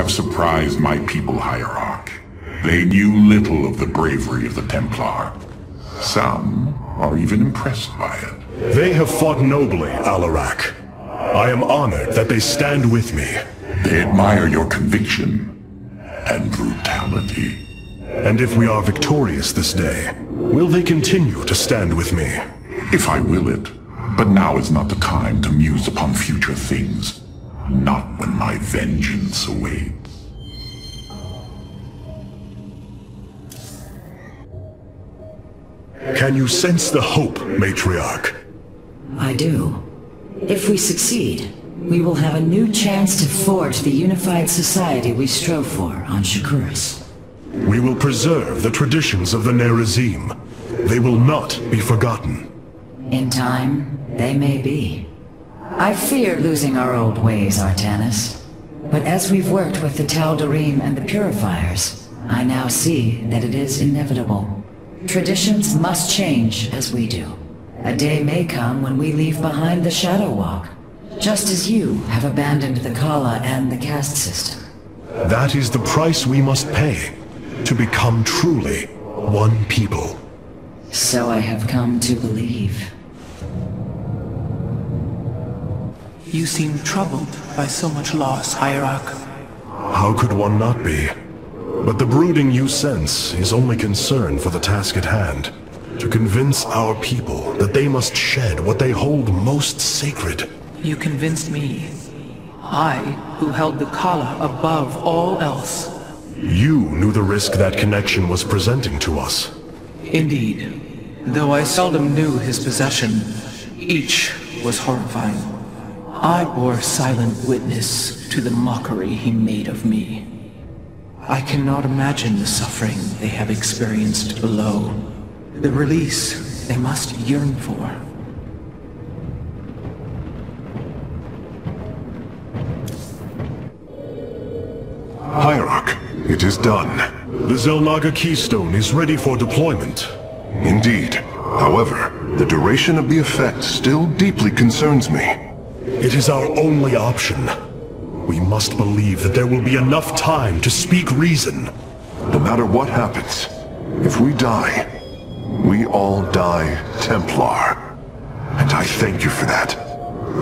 have surprised my people, Hierarch. They knew little of the bravery of the Templar. Some are even impressed by it. They have fought nobly, Alarak. I am honored that they stand with me. They admire your conviction and brutality. And if we are victorious this day, will they continue to stand with me? If I will it. But now is not the time to muse upon future things. Not when my vengeance awaits. Can you sense the hope, Matriarch? I do. If we succeed, we will have a new chance to forge the unified society we strove for on Shakuras. We will preserve the traditions of the Nerazim. They will not be forgotten. In time, they may be. I fear losing our old ways, Artanis. But as we've worked with the Tal'Darim and the Purifiers, I now see that it is inevitable. Traditions must change as we do. A day may come when we leave behind the Shadow Walk, just as you have abandoned the Kala and the caste system. That is the price we must pay, to become truly one people. So I have come to believe. You seem troubled by so much loss, Hierarch. How could one not be? But the brooding you sense is only concern for the task at hand. To convince our people that they must shed what they hold most sacred. You convinced me. I, who held the Kala above all else. You knew the risk that connection was presenting to us. Indeed. Though I seldom knew his possession, each was horrifying. I bore silent witness to the mockery he made of me. I cannot imagine the suffering they have experienced below, the release they must yearn for. Hierarch, it is done. The Xel'Naga Keystone is ready for deployment. Indeed. However, the duration of the effect still deeply concerns me. It is our only option. We must believe that there will be enough time to speak reason. No matter what happens, if we die, we all die Templar. And I thank you for that,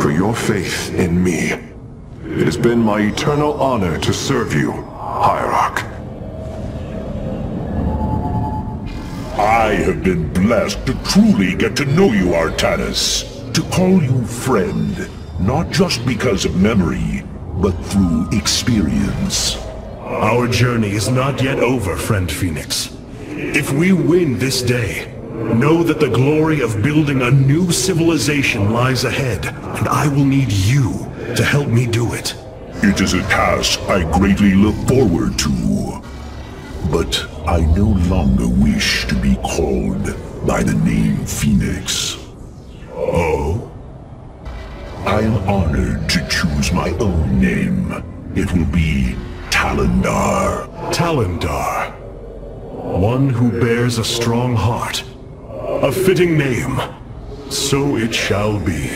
for your faith in me. It has been my eternal honor to serve you, Hierarch. I have been blessed to truly get to know you, Artanis, to call you friend. Not just because of memory, but through experience. Our journey is not yet over, friend Phoenix. If we win this day, know that the glory of building a new civilization lies ahead, and I will need you to help me do it. It is a task I greatly look forward to, but I no longer wish to be called by the name Phoenix. Oh? I am honored to choose my own name. It will be Talandar. Talandar. One who bears a strong heart. A fitting name. So it shall be.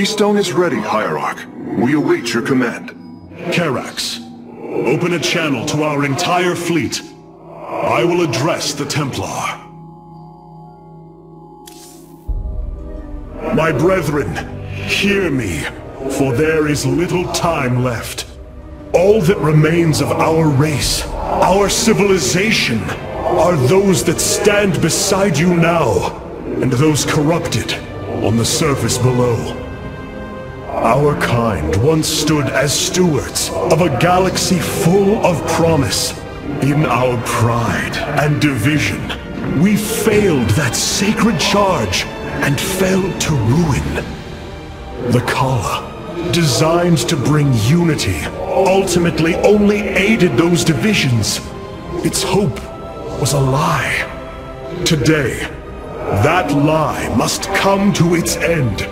Keystone is ready, Hierarch. We await your command. Karax, open a channel to our entire fleet. I will address the Templar. My brethren, hear me, for there is little time left. All that remains of our race, our civilization, are those that stand beside you now, and those corrupted on the surface below. Our kind once stood as stewards of a galaxy full of promise. In our pride and division, we failed that sacred charge and fell to ruin. The Kala, designed to bring unity, ultimately only aided those divisions. Its hope was a lie. Today, that lie must come to its end,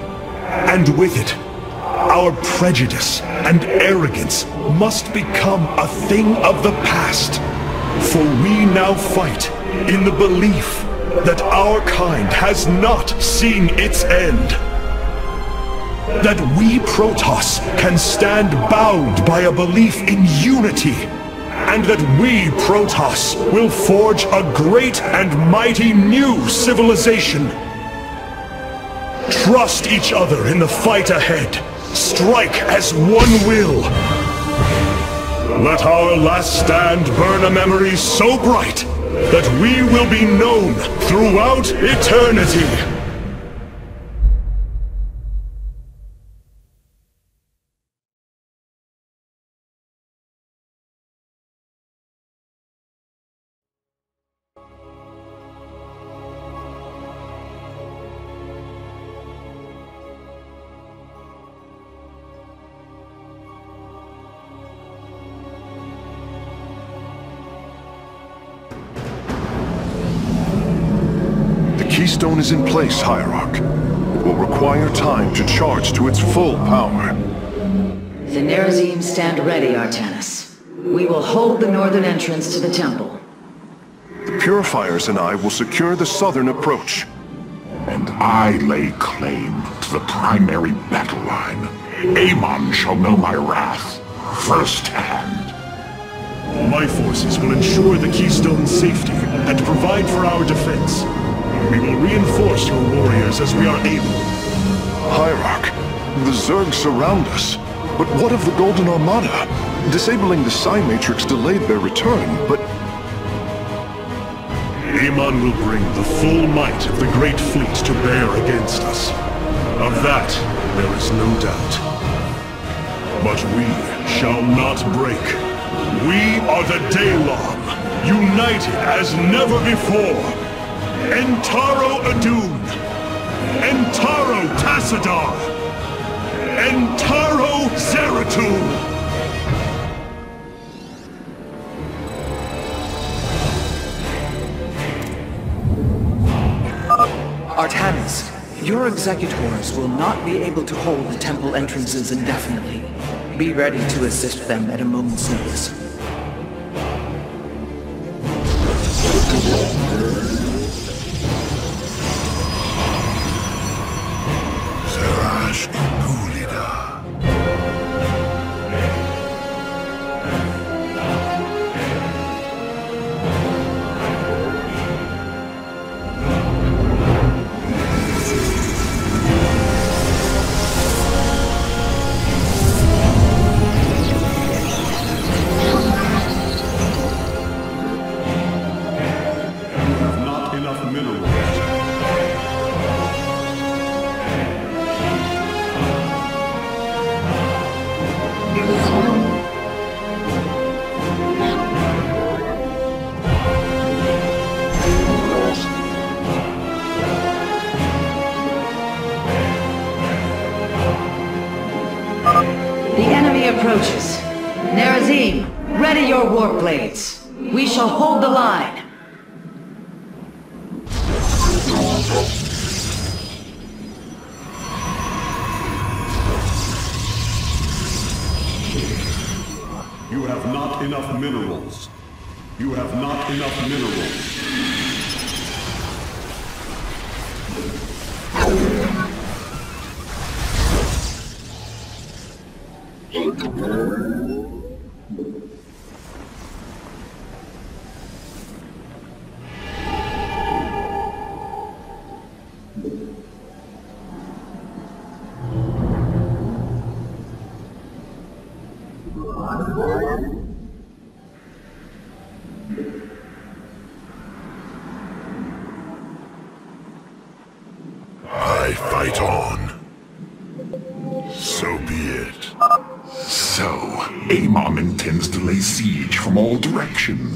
and with it, Our prejudice and arrogance must become a thing of the past, for we now fight in the belief that our kind has not seen its end. That we Protoss can stand bound by a belief in unity, and that we Protoss will forge a great and mighty new civilization. Trust each other in the fight ahead. Strike as one will. Let our last stand burn a memory so bright that we will be known throughout eternity. Keystone is in place, Hierarch. It will require time to charge to its full power. The Nerazim stand ready, Artanis. We will hold the northern entrance to the temple. The Purifiers and I will secure the southern approach. And I lay claim to the primary battle line. Amon shall know my wrath firsthand. My forces will ensure the Keystone's safety and provide for our defense. We will reinforce your warriors as we are able. Hierarch, the Zerg surround us. But what of the Golden Armada? Disabling the Psi Matrix delayed their return, but... Amon will bring the full might of the Great Fleet to bear against us. Of that, there is no doubt. But we shall not break. We are the Daelarm, united as never before. Entaro Adun, Entaro Tassadar, Entaro Zeratul! Artanis, your executors will not be able to hold the temple entrances indefinitely. Be ready to assist them at a moment's notice.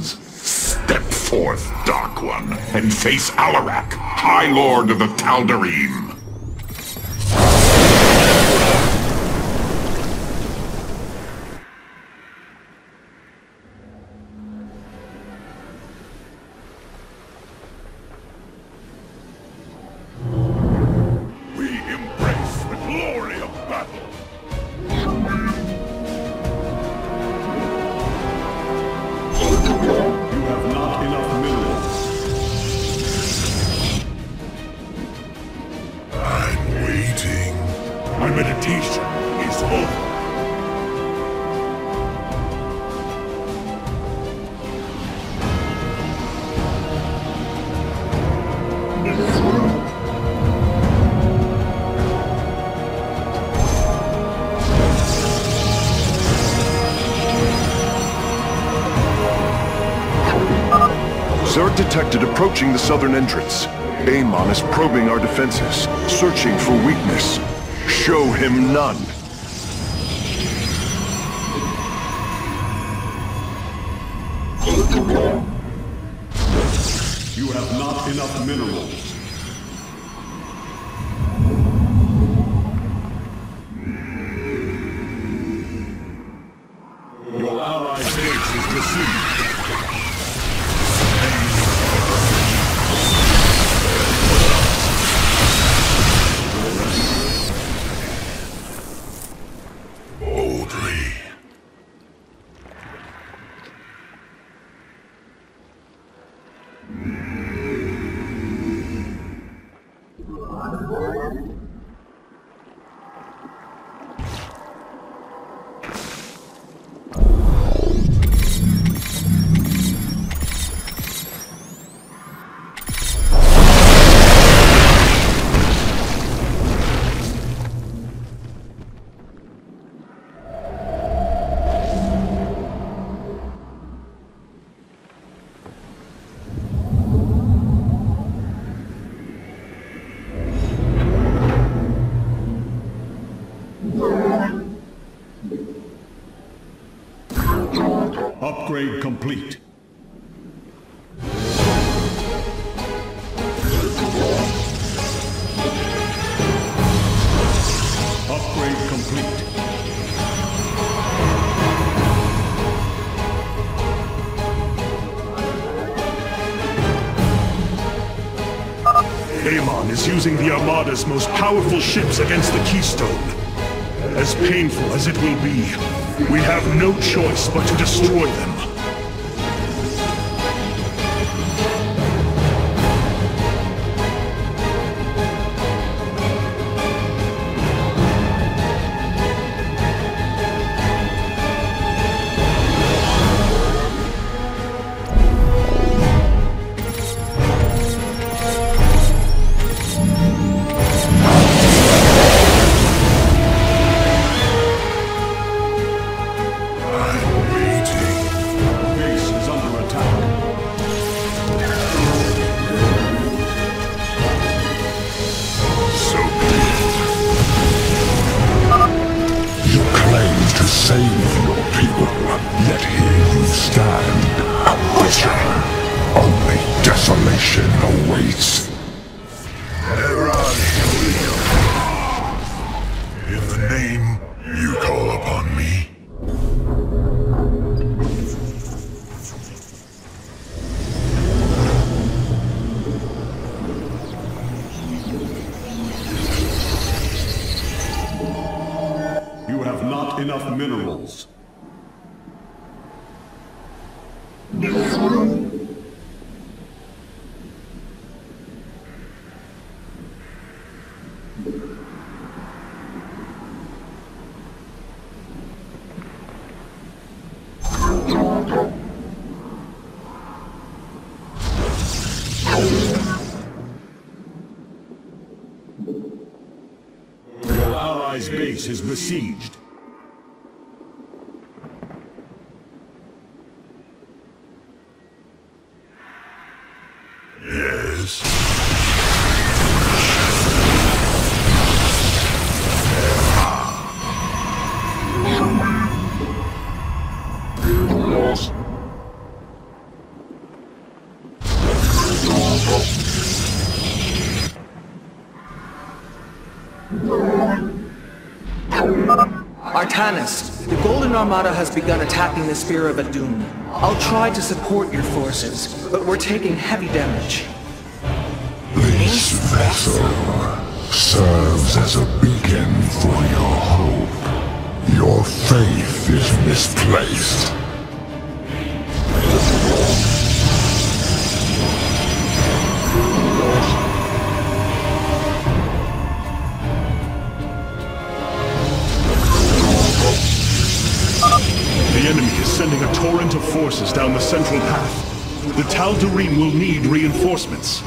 Step forth, Dark One, and face Alarak, High Lord of the Tal'Darim. We embrace the glory of battle. waiting. My meditation is over. Zerg detected approaching the southern entrance. Amon is probing our defenses, searching for weakness. Show him none. You have not enough minerals. Upgrade complete. Upgrade complete. Amon is using the Armada's most powerful ships against the Keystone. As painful as it will be, we have no choice but to destroy them. Base is besieged. Yes. Artanis, the Golden Armada has begun attacking the Spear of Adun. I'll try to support your forces, but we're taking heavy damage. This vessel serves as a beacon for your hope. Your faith is misplaced. torrent of forces down the central path. The Tal'Darim will need reinforcements.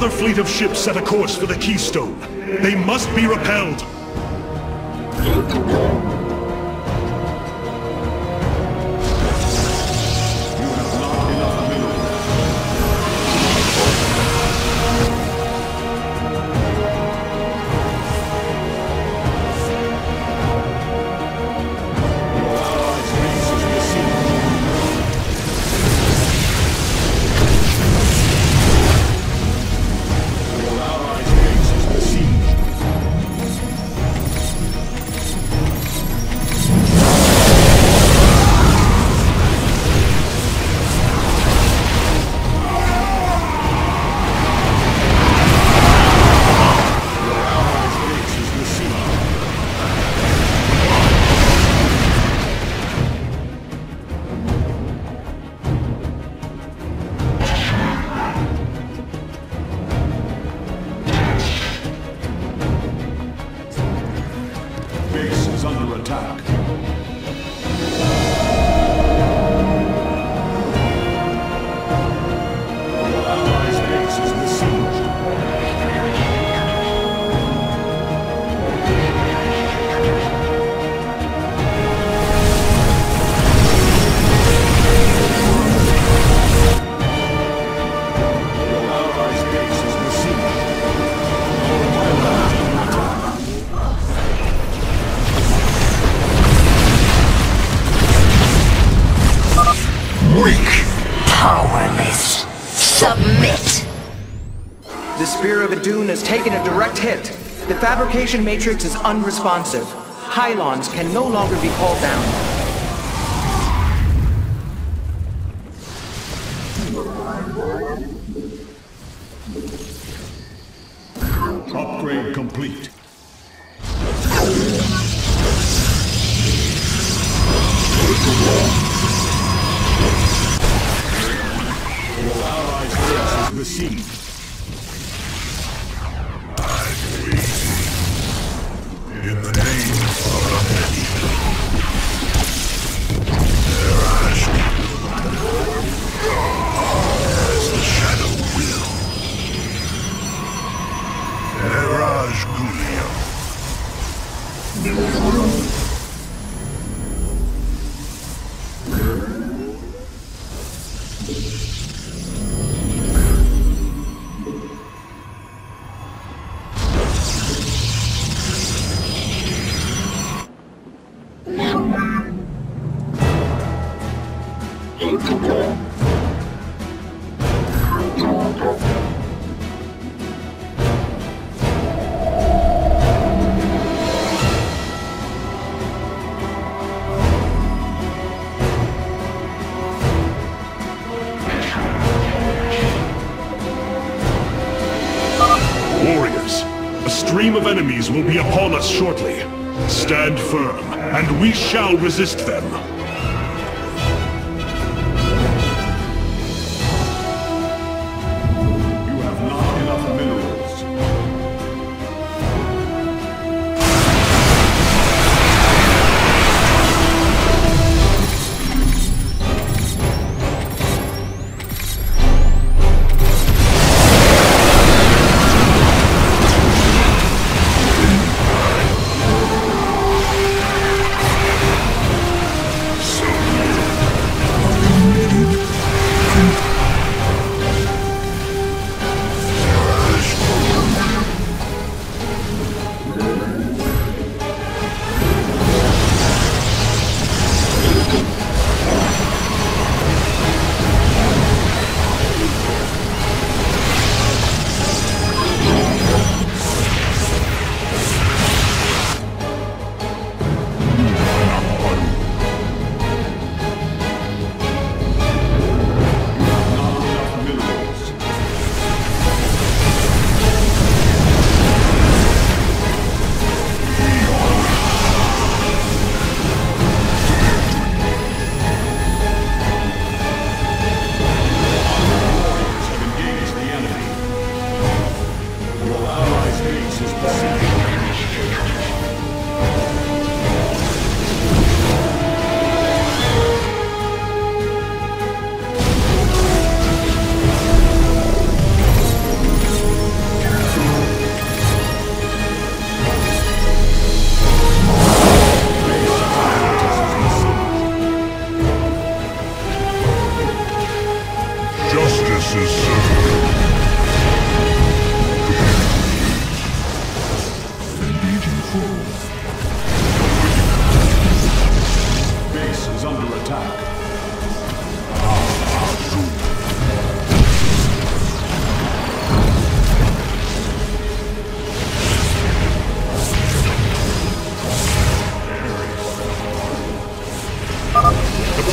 Another fleet of ships set a course for the Keystone. They must be repelled. Has taken a direct hit. The fabrication matrix is unresponsive. Hylons can no longer be called down. Enemies will be upon us shortly. Stand firm, and we shall resist them. You have not enough minerals.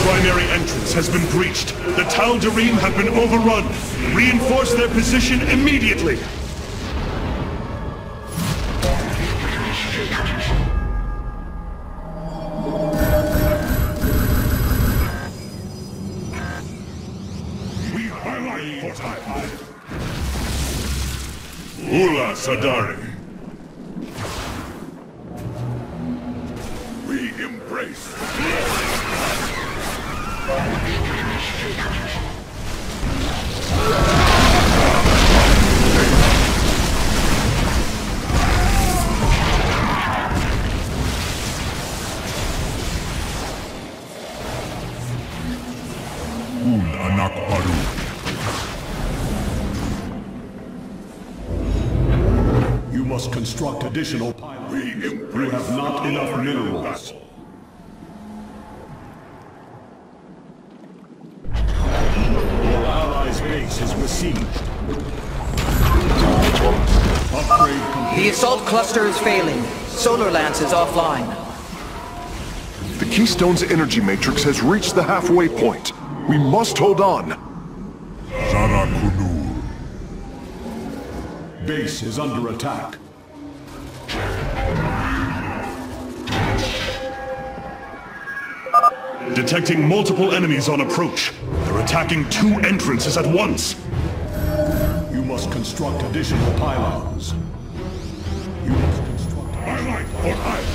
Primary entrance has been breached. The Tal'Darim have been overrun. Reinforce their position immediately. We are alive for time. Ula Sadari. We embrace. You must construct additional piles. We have not enough minerals. The assault cluster is failing. Solar Lance is offline. The Keystone's energy matrix has reached the halfway point. We must hold on. Zarakunur. Base is under attack. Detecting multiple enemies on approach. They're attacking two entrances at once. You must construct additional pylons. You must construct pylon for pylon.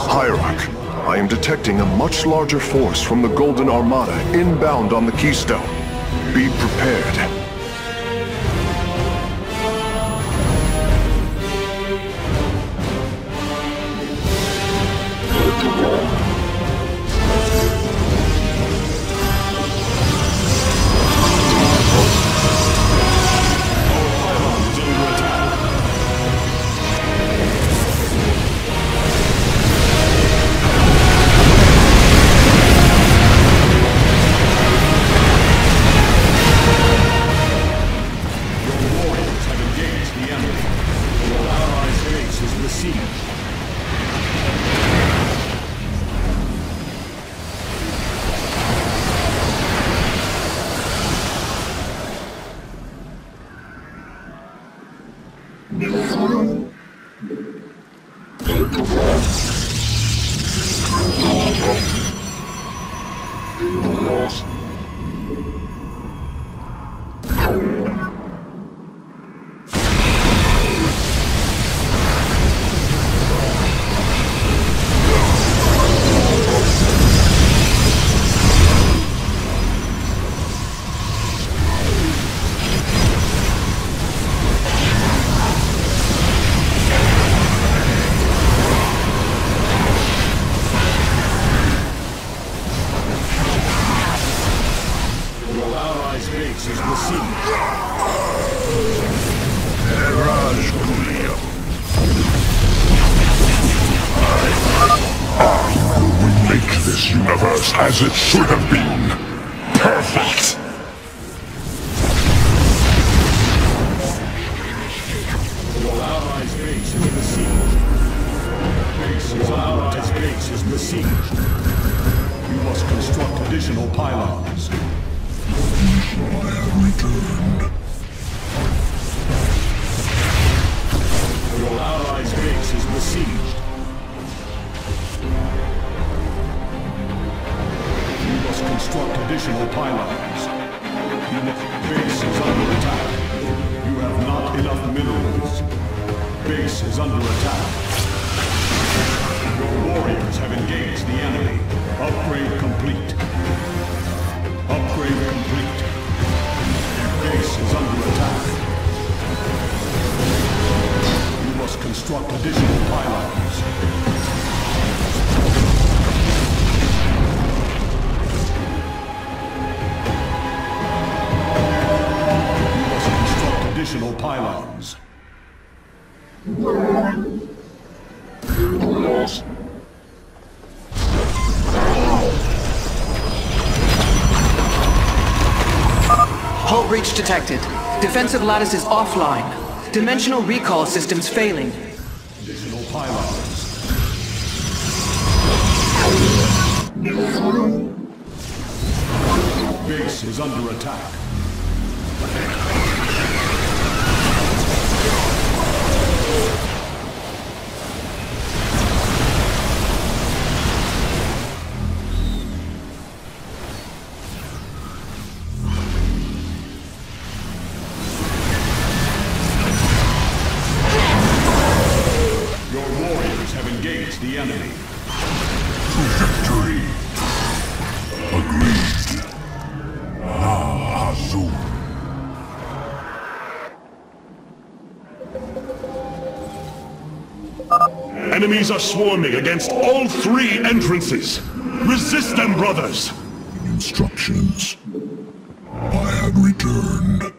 Hierarch, I am detecting a much larger force from the Golden Armada inbound on the Keystone. Be prepared. this universe as it should have been. Perfect! Besieged. You must construct additional pylons. I have returned. Your allies' base is besieged. You must construct additional pylons. Your base is under attack. You have not enough minerals. Base is under attack. Warriors have engaged the enemy. Upgrade complete. Upgrade complete. Your base is under attack. You must construct additional pylons. You must construct additional pylons. Hull breach detected. Defensive lattice is offline. Dimensional recall systems failing. Additional pylons. Base is under attack. Enemies are swarming against all three entrances. Resist them, brothers! Instructions. I have returned.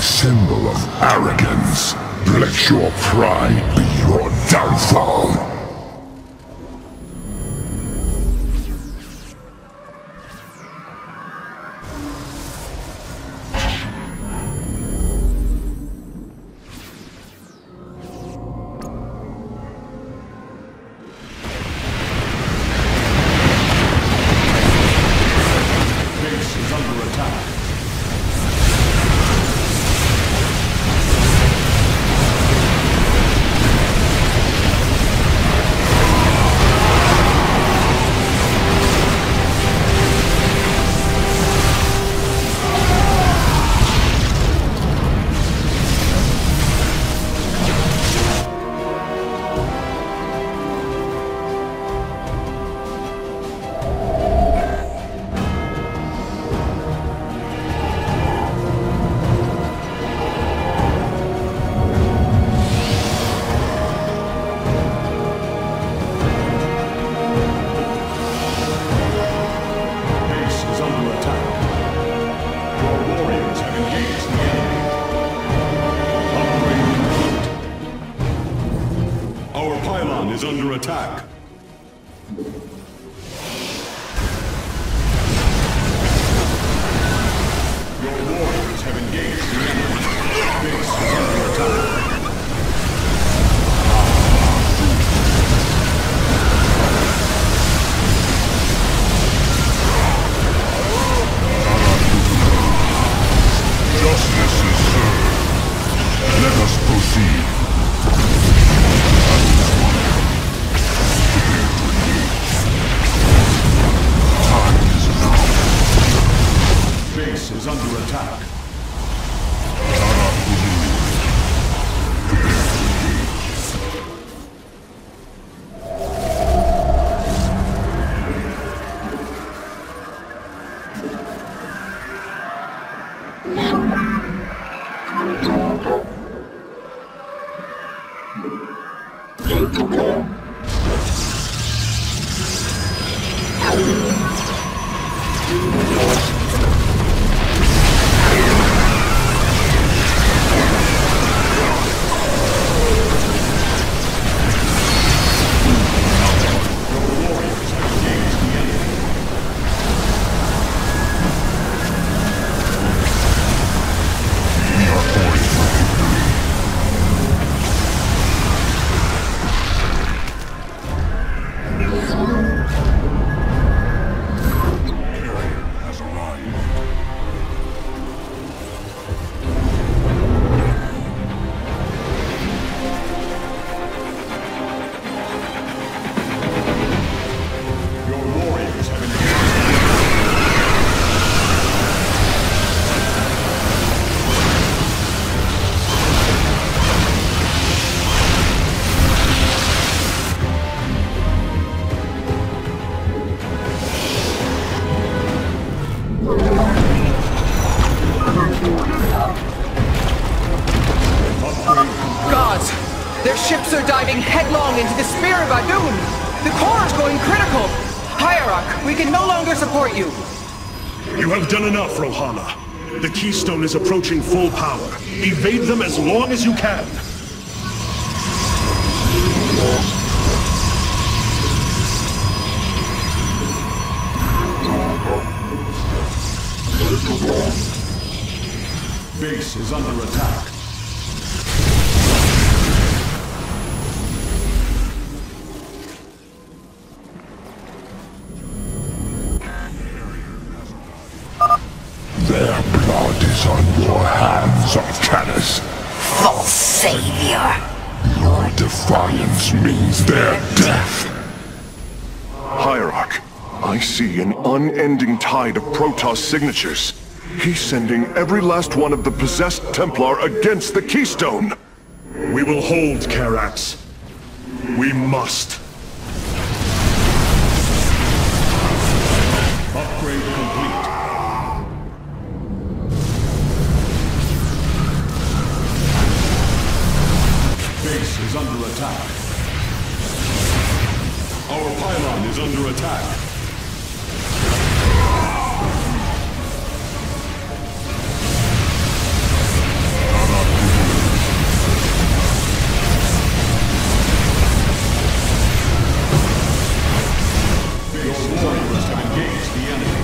Symbol of arrogance. Let your pride be your downfall. is under attack. Your warriors have engaged the enemy. Base is under attack. Justice is served. Let us proceed. Is under attack. Into the Spear of Adun! The core is going critical! Hierarch, we can no longer support you! You have done enough, Rohanna. The Keystone is approaching full power. Evade them as long as you can! Base is under attack. Artanis. False savior. Your defiance means their death. Hierarch, I see an unending tide of Protoss signatures. He's sending every last one of the possessed Templar against the Keystone. We will hold, Karax. We must. Upgrade complete. Is under attack. Our pylon is under attack. Your warriors have engaged the enemy.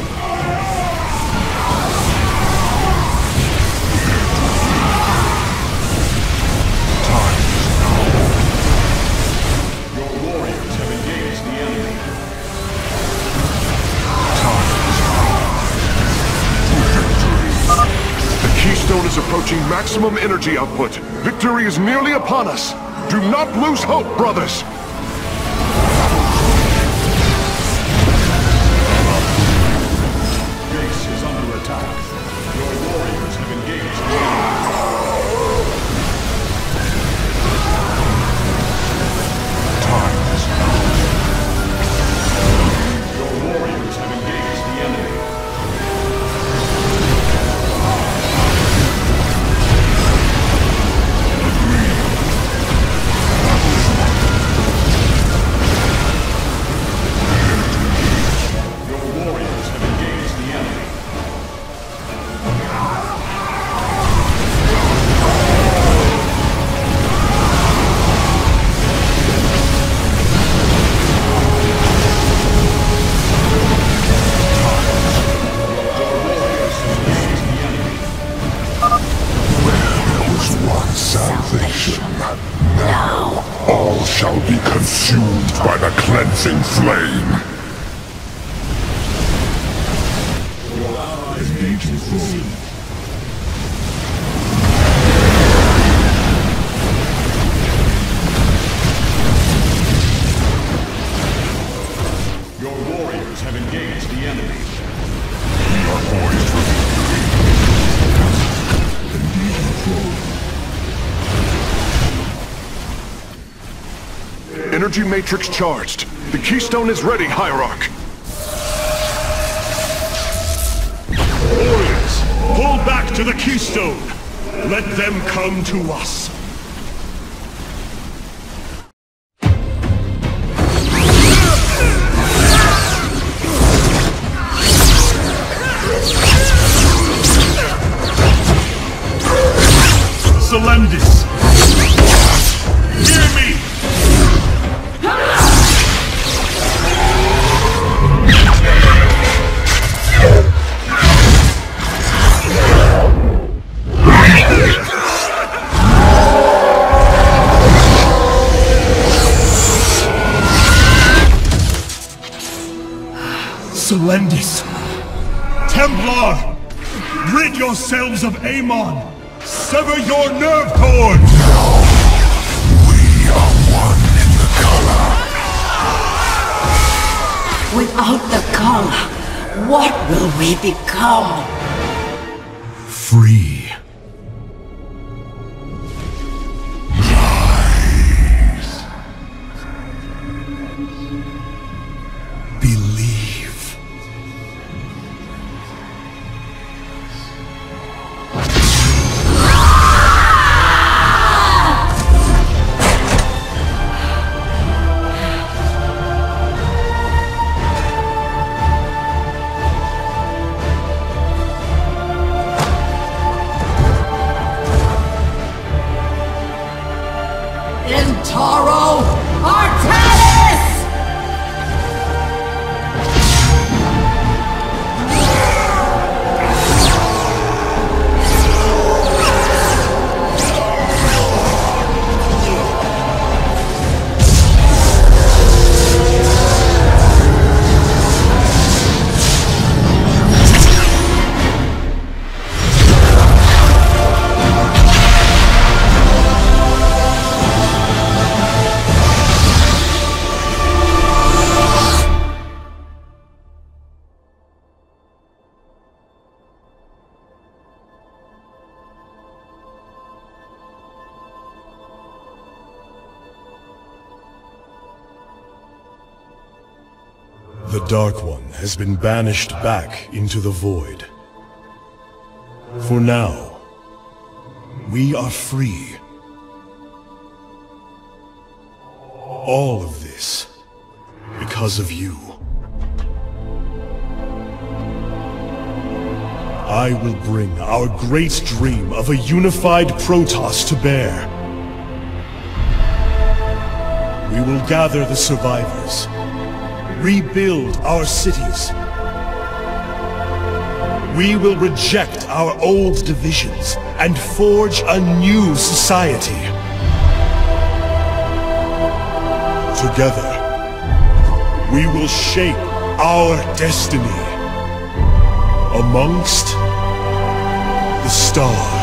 Keystone is approaching maximum energy output. Victory is nearly upon us. Do not lose hope, brothers! Base is under attack. Your warriors have engaged. Time is now. Your warriors have engaged the enemy. Dancing flame. Your allies need to proceed. Energy matrix charged. The keystone is ready, Hierarch. Warriors, pull back to the keystone. Let them come to us. Templar! Rid yourselves of Amon! Sever your nerve cords! Now, we are one in the Kala. Without the Kala, what will we become? Free. Entaro Artanis! The Dark One has been banished back into the void. For now, we are free. All of this because of you. I will bring our great dream of a unified Protoss to bear. We will gather the survivors. Rebuild our cities. We will reject our old divisions and forge a new society. Together, we will shape our destiny amongst the stars.